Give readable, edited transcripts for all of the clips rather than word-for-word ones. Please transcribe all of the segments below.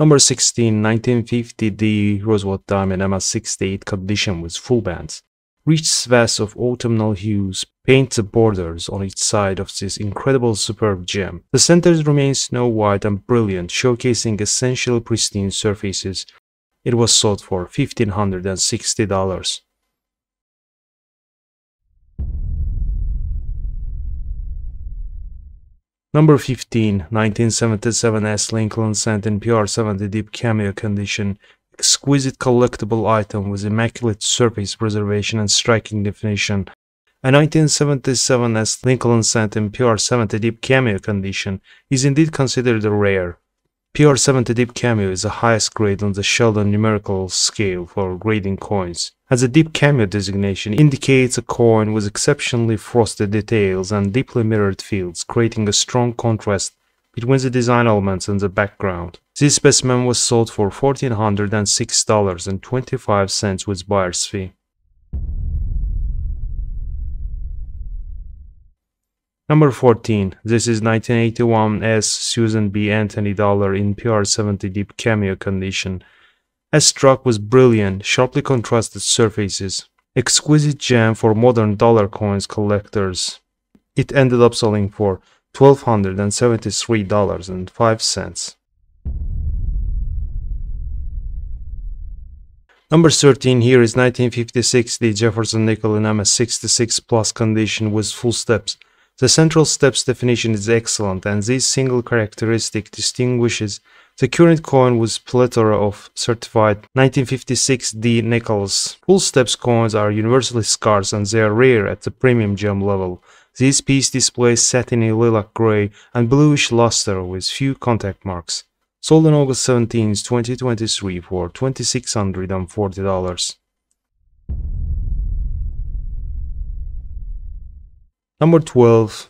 Number 16, 1950, the Rosewood Diamond MS-68 condition with full bands. Rich swaths of autumnal hues paint the borders on each side of this incredible superb gem. The centers remain snow-white and brilliant, showcasing essential pristine surfaces. It was sold for $1,560. Number 15, 1977 S. Lincoln Sentin PR-70 Deep Cameo Condition. Exquisite collectible item with immaculate surface preservation and striking definition. A 1977 S. Lincoln Sentin PR-70 Deep Cameo Condition is indeed considered a rare. PR-70 Deep Cameo is the highest grade on the Sheldon numerical scale for grading coins, as a Deep Cameo designation indicates a coin with exceptionally frosted details and deeply mirrored fields, creating a strong contrast between the design elements and the background. This specimen was sold for $1,406.25 with buyer's fee. Number 14. This is 1981 S. Susan B. Anthony Dollar in PR-70 Deep Cameo Condition. As struck with brilliant, sharply contrasted surfaces. Exquisite gem for modern dollar coins collectors. It ended up selling for $1,273.05. Number 13 here is 1956, the Jefferson Nickel in MS-66 Plus condition with full steps. The central steps definition is excellent, and this single characteristic distinguishes the current coin with plethora of certified 1956D nickels. Full steps coins are universally scarce and they are rare at the premium gem level. This piece displays satiny lilac gray and bluish luster with few contact marks. Sold on August 17, 2023 for $2,640. Number 12.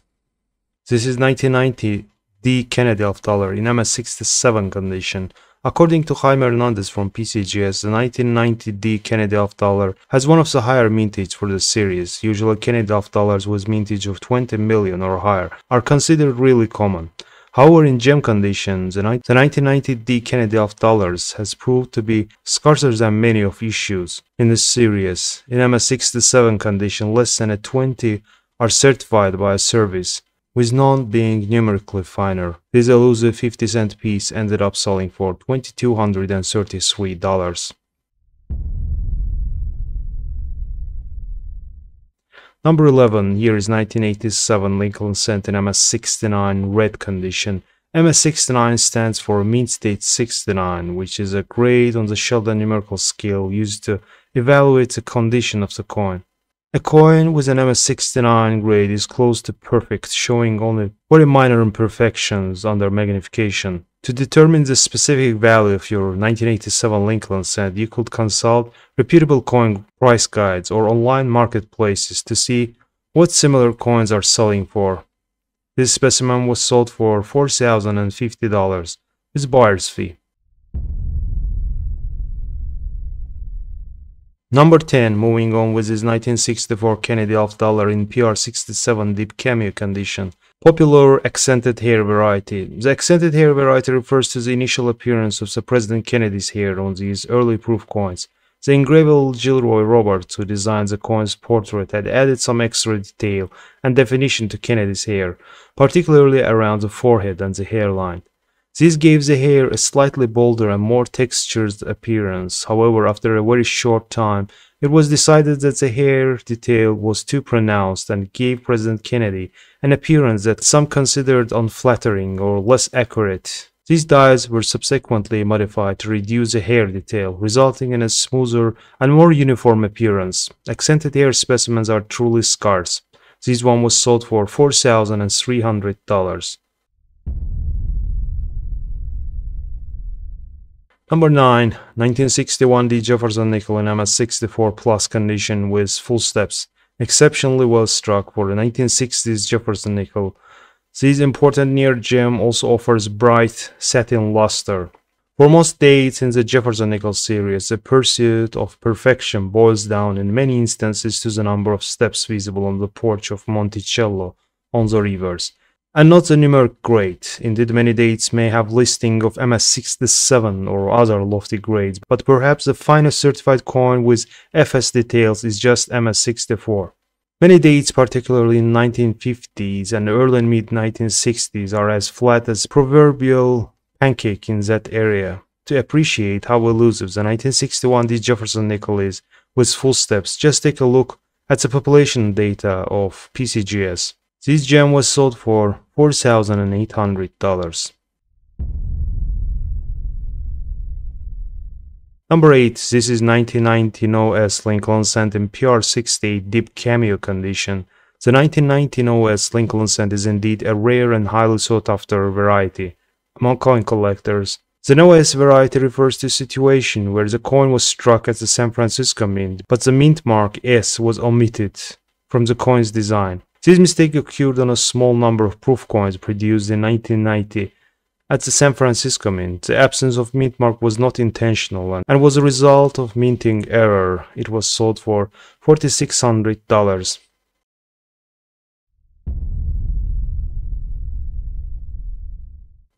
This is 1990 D. Kennedy of Dollar in MS-67 condition. According to Jaime Hernandez from PCGS, the 1990 D. Kennedy of Dollar has one of the higher mintage for the series. Usually Kennedy of Dollars with mintage of 20 million or higher are considered really common. However, in gem condition, the 1990 D. Kennedy of Dollars has proved to be scarcer than many of issues in this series. In MS-67 condition, less than a 20 are certified by a service, with none being numerically finer. This elusive 50-cent piece ended up selling for $2,233. Number 11, year is 1987, Lincoln Sentin MS-69 Red Condition. MS-69 stands for Mean State 69, which is a grade on the Sheldon numerical scale used to evaluate the condition of the coin. A coin with an MS-69 grade is close to perfect, showing only very minor imperfections under magnification. To determine the specific value of your 1987 Lincoln cent, you could consult reputable coin price guides or online marketplaces to see what similar coins are selling for. This specimen was sold for $4,050 with buyer's fee. Number 10, moving on with his 1964 Kennedy of Dollar in PR-67 Deep Cameo Condition. Popular accented hair variety. The accented hair variety refers to the initial appearance of the President Kennedy's hair on these early proof coins. The engraver Gilroy Roberts, who designed the coin's portrait, had added some extra detail and definition to Kennedy's hair, particularly around the forehead and the hairline. This gave the hair a slightly bolder and more textured appearance. However, after a very short time, it was decided that the hair detail was too pronounced and gave President Kennedy an appearance that some considered unflattering or less accurate. These dyes were subsequently modified to reduce the hair detail, resulting in a smoother and more uniform appearance. Accented hair specimens are truly scarce. This one was sold for $4,300. Number 9, 1961 D. Jefferson Nickel in MS-64 Plus condition with full steps. Exceptionally well struck for the 1960s Jefferson Nickel. This important near gem also offers bright satin luster. For most dates in the Jefferson Nickel series, the pursuit of perfection boils down in many instances to the number of steps visible on the porch of Monticello on the rivers. and not a numeric grade. Indeed, many dates may have listing of MS67 or other lofty grades, but perhaps the finest certified coin with FS details is just MS64. Many dates, particularly in 1950s and early and mid-1960s, are as flat as proverbial pancake in that area. To appreciate how elusive the 1961 D. Jefferson nickel is with full steps, just take a look at the population data of PCGS. This gem was sold for $4,800. Number 8. This is 1919-OS Lincoln cent in PR68 deep cameo condition. The 1919-OS Lincoln cent is indeed a rare and highly sought-after variety among coin collectors. The OS variety refers to a situation where the coin was struck at the San Francisco Mint, but the mint mark S was omitted from the coin's design. This mistake occurred on a small number of proof coins produced in 1990 at the San Francisco Mint. The absence of mint mark was not intentional and was a result of minting error. It was sold for $4,600.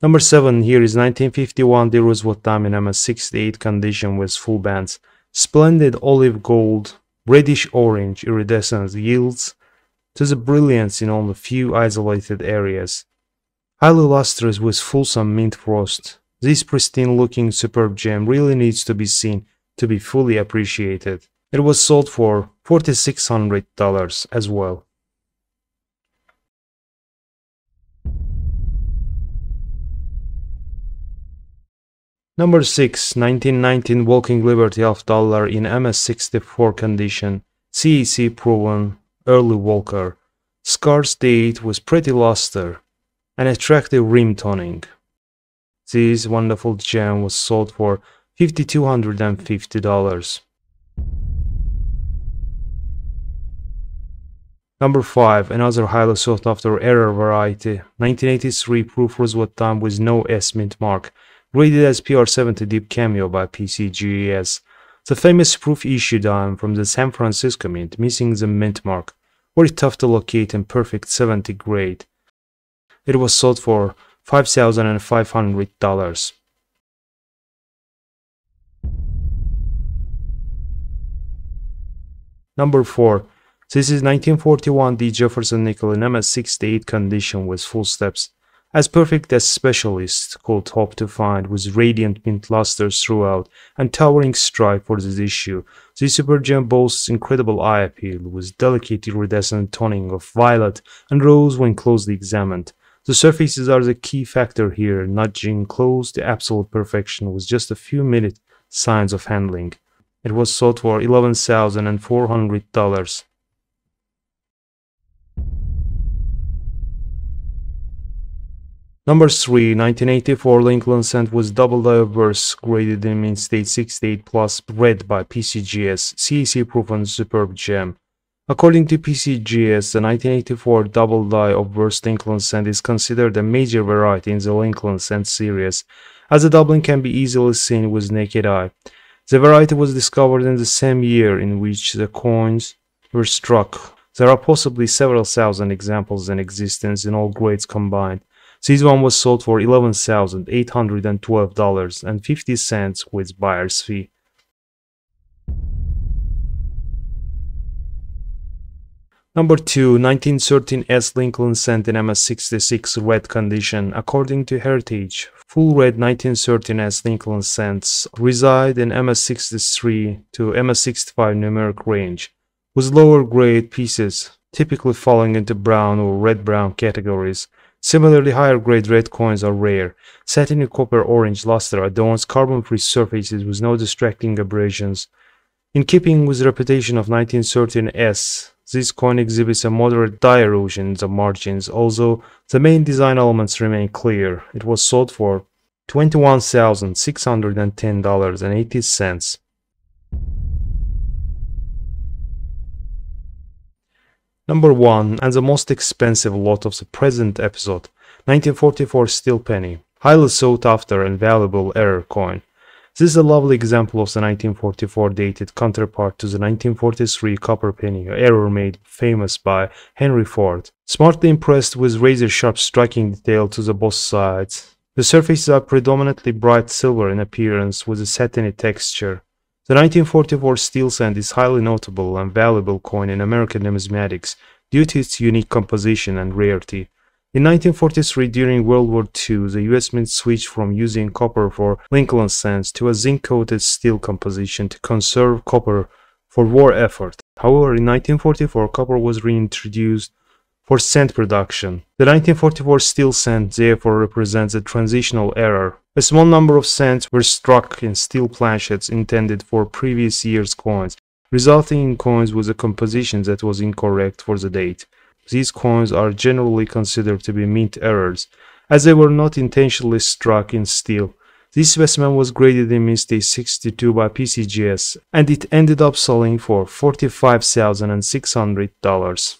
Number 7. Here is 1951 D. Roosevelt diamond in MS68 condition with full bands. Splendid olive gold, reddish-orange iridescence yields to the brilliance in only few isolated areas. Highly lustrous with fulsome mint frost, this pristine-looking superb gem really needs to be seen to be fully appreciated. It was sold for $4,600 as well. Number 6. 1919 Walking Liberty $1 in MS64 condition, CEC proven, early Walker. Scarce date with pretty luster and attractive rim toning. This wonderful gem was sold for $5,250. Number 5. Another highly sought after error variety, 1983 proof Roosevelt time with no S mint mark, graded as PR70 deep cameo by PCGS. The famous proof issue dime from the San Francisco Mint, missing the mint mark, very tough to locate and perfect 70 grade. It was sold for $5,500. Number 4. This is 1941 D. Jefferson nickel in MS68 condition with full steps. As perfect as specialists could hope to find, with radiant mint lusters throughout and towering stripe for this issue, this super gem boasts incredible eye appeal, with delicate iridescent toning of violet and rose when closely examined. The surfaces are the key factor here, nudging close to absolute perfection with just a few minute signs of handling. It was sold for $11,400. Number 3. 1984 Lincoln cent was double diverse, graded in mint state 68 plus, read by PCGS, CEC proven superb gem. According to PCGS, the 1984 double diverse Lincoln cent is considered a major variety in the Lincoln cent series, as the doubling can be easily seen with naked eye. The variety was discovered in the same year in which the coins were struck. There are possibly several thousand examples in existence in all grades combined. This one was sold for $11,812.50 with buyer's fee. Number 2. 1913 S. Lincoln cent in MS66 red condition. According to Heritage, full red 1913 S. Lincoln cents reside in MS63 to MS65 numeric range, with lower grade pieces typically falling into brown or red-brown categories. Similarly, higher-grade red coins are rare. Satiny copper-orange luster adorns carbon-free surfaces with no distracting abrasions. In keeping with the reputation of 1913S, this coin exhibits a moderate die-erosion in the margins, although the main design elements remain clear. It was sold for $21,610.80. Number 1, and the most expensive lot of the present episode, 1944 steel penny, highly sought after and valuable error coin. This is a lovely example of the 1944 dated counterpart to the 1943 copper penny, an error made famous by Henry Ford. Smartly impressed with razor-sharp striking detail to the both sides. The surfaces are predominantly bright silver in appearance with a satiny texture. The 1944 steel cent is highly notable and valuable coin in American numismatics due to its unique composition and rarity. In 1943, during World War II, the US Mint switched from using copper for Lincoln cents to a zinc-coated steel composition to conserve copper for war effort. However, in 1944, copper was reintroduced for cent production. The 1944 steel cent therefore represents a transitional error. A small number of cents were struck in steel planchets intended for previous year's coins, resulting in coins with a composition that was incorrect for the date. These coins are generally considered to be mint errors, as they were not intentionally struck in steel. This specimen was graded in mint stage 62 by PCGS, and it ended up selling for $45,600.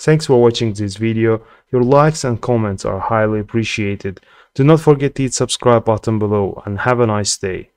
Thanks for watching this video. Your likes and comments are highly appreciated. Do not forget to hit the subscribe button below and have a nice day.